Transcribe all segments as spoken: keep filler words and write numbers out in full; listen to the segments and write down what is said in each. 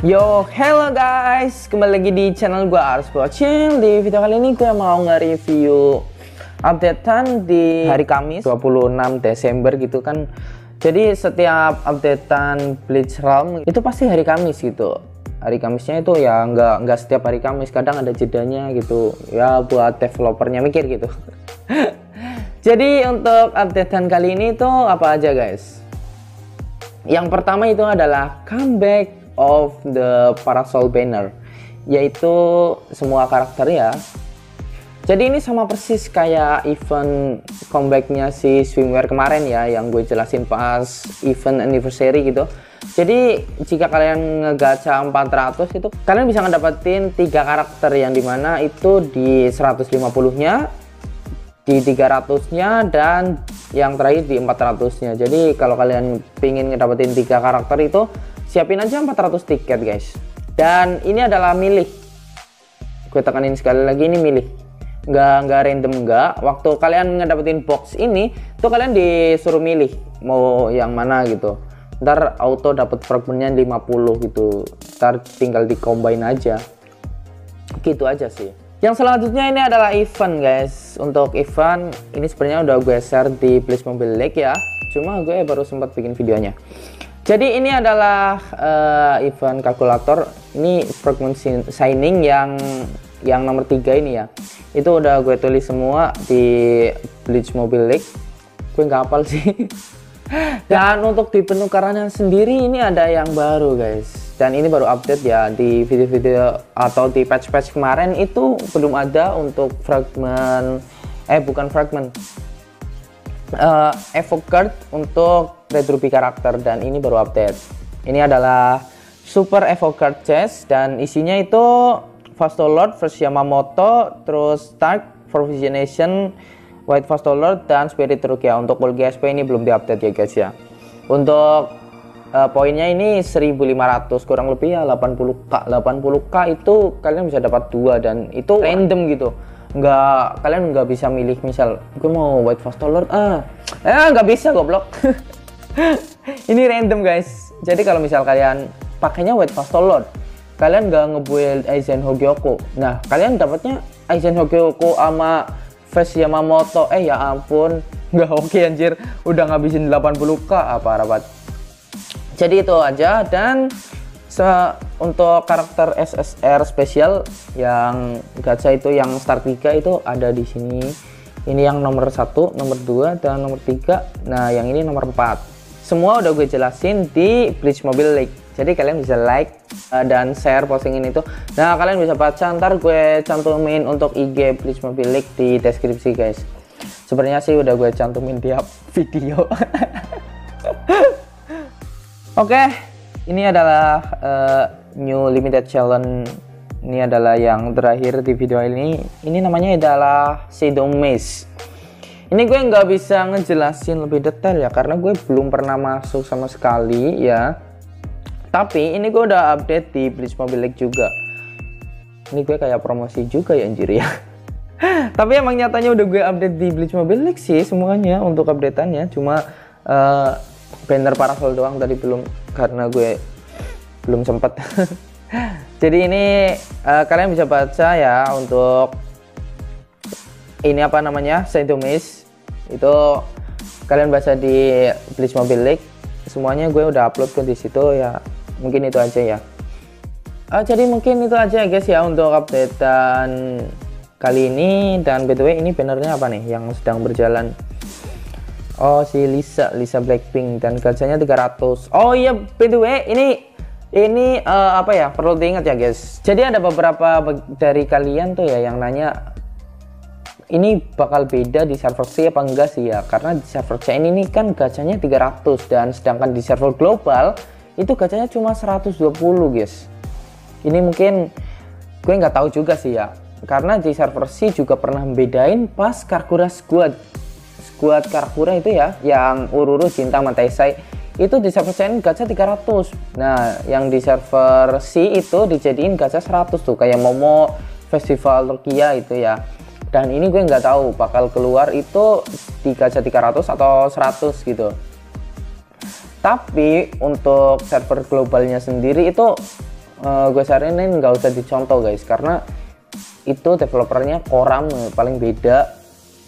Yo, hello guys, kembali lagi di channel gua Ars Bocil. Di video kali ini gue mau nge-review updatean di hari Kamis dua puluh enam Desember gitu kan. Jadi setiap updatean Bleach Realm itu pasti hari Kamis gitu. Hari Kamisnya itu ya nggak nggak setiap hari Kamis, kadang ada jedanya gitu. Ya buat developernya mikir gitu. Jadi untuk updatean kali ini itu apa aja guys? Yang pertama itu adalah comeback of the Parasol Banner, yaitu semua karakter ya. Jadi ini sama persis kayak event comebacknya si Swimwear kemarin ya, yang gue jelasin pas event anniversary gitu. Jadi jika kalian ngegacha empat ratus itu kalian bisa ngedapetin tiga karakter, yang dimana itu di seratus lima puluh nya, di tiga ratus nya, dan yang terakhir di empat ratus nya. Jadi kalau kalian pingin ngedapetin tiga karakter itu siapin aja empat ratus tiket guys. Dan ini adalah milih, gue tekanin sekali lagi, ini milih, nggak nggak random, nggak. Waktu kalian ngedapetin box ini tuh kalian disuruh milih mau yang mana gitu, ntar auto dapat fragmentnya lima puluh gitu, ntar tinggal di combine aja gitu aja sih. Yang selanjutnya ini adalah event guys. Untuk event ini sebenarnya udah gue share di Bleach Mobile League ya, cuma gue baru sempat bikin videonya. Jadi ini adalah uh, event kalkulator. Ini fragment signing yang yang nomor tiga ini ya. Itu udah gue tulis semua di Bleach Mobile League. Gue nggak hafal sih. Dan untuk di penukarannya sendiri ini ada yang baru guys. Dan ini baru update ya, di video-video atau di patch-patch kemarin itu belum ada untuk fragment. Eh bukan fragment. Uh, Evoke card untuk Red Ruby karakter, dan ini baru update. Ini adalah Super Evoke card chest, dan isinya itu Vastolord versus Yamamoto, terus Stark for Visionation, White Vastolord, dan Spirit Rukia. Untuk World G S P ini belum diupdate ya guys ya. Untuk uh, poinnya ini seribu lima ratus, kurang lebih ya delapan puluh k. delapan puluh k itu kalian bisa dapat dua, dan itu random gitu. Nggak, kalian nggak bisa milih misal gue mau White Vastolord ah eh nggak bisa goblok. Ini random guys. Jadi kalau misal kalian pakainya White Vastolord, kalian nggak ngebuild Aizen Hogyoku, nah kalian dapatnya Aizen Hogyoku sama Face Yamamoto. Eh ya ampun, nggak oke okay, anjir, udah ngabisin delapan puluh k apa rapat. Jadi itu aja. Dan Se untuk karakter S S R spesial yang gacha itu yang Star tiga itu ada di sini. Ini yang nomor satu, nomor dua, dan nomor tiga. Nah, yang ini nomor empat. Semua udah gue jelasin di Bleach Mobile League. Jadi kalian bisa like uh, dan share postingan itu. Nah, kalian bisa baca, ntar gue cantumin untuk I G Bleach Mobile League di deskripsi, guys. Sebenarnya sih udah gue cantumin tiap video. Oke. Okay. Ini adalah uh, new limited challenge. Ini adalah yang terakhir di video ini. Ini namanya adalah Shadow Maze. Ini gue nggak bisa ngejelasin lebih detail ya, karena gue belum pernah masuk sama sekali ya. Tapi ini gue udah update di Bleach Mobile League juga. Ini gue kayak promosi juga ya anjir ya. Tapi emang nyatanya udah gue update di Bleach Mobile League sih semuanya untuk updateannya. Cuma uh, banner Parasol doang tadi belum, karena gue belum sempet. Jadi ini uh, kalian bisa baca ya untuk ini apa namanya Shadow Maze itu, kalian baca di Bleach Mobile League. Semuanya gue udah upload ke di situ ya. Mungkin itu aja ya. Uh, jadi mungkin itu aja guys ya untuk updatean kali ini. Dan btw ini bannernya apa nih yang sedang berjalan? Oh, si Lisa Lisa Blackpink, dan gachanya tiga ratus. Oh iya, by the way, ini ini uh, apa ya, perlu diingat ya guys. Jadi ada beberapa dari kalian tuh ya yang nanya ini bakal beda di server C apa enggak sih ya, karena di server C ini nih kan gachanya tiga ratus, dan sedangkan di server global itu gachanya cuma seratus dua puluh guys. Ini mungkin gue nggak tahu juga sih ya, karena di server C juga pernah bedain pas Karkura Squad buat Karkura itu ya, yang Ururu, Cinta, Mataisai itu di server C gacha tiga ratus. Nah, yang di server C itu dijadiin gacha seratus tuh, kayak Momo Festival Rukia itu ya. Dan ini gue nggak tahu bakal keluar itu di gacha tiga ratus atau seratus gitu. Tapi untuk server globalnya sendiri itu uh, gue saranin nggak usah dicontoh guys, karena itu developernya Koram paling beda.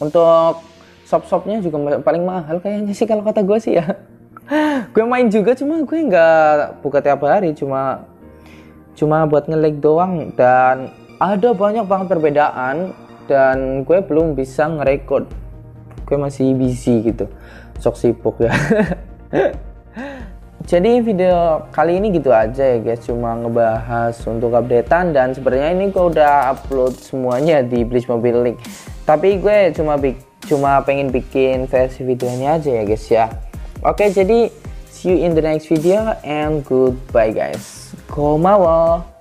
Untuk shop-shopnya juga paling mahal kayaknya sih kalau kata gue sih ya. Gue main juga, cuma gue nggak buka tiap hari, cuma cuma buat nge-leak doang. Dan ada banyak banget perbedaan dan gue belum bisa ngerekord, gue masih busy gitu, sok sibuk ya. Jadi video kali ini gitu aja ya guys, cuma ngebahas untuk updatean, dan sebenarnya ini gue udah upload semuanya di Bleach Mobile League, tapi gue cuma cuma pengen bikin versi videonya aja ya guys ya. Oke, jadi see you in the next video and goodbye guys. Komawo.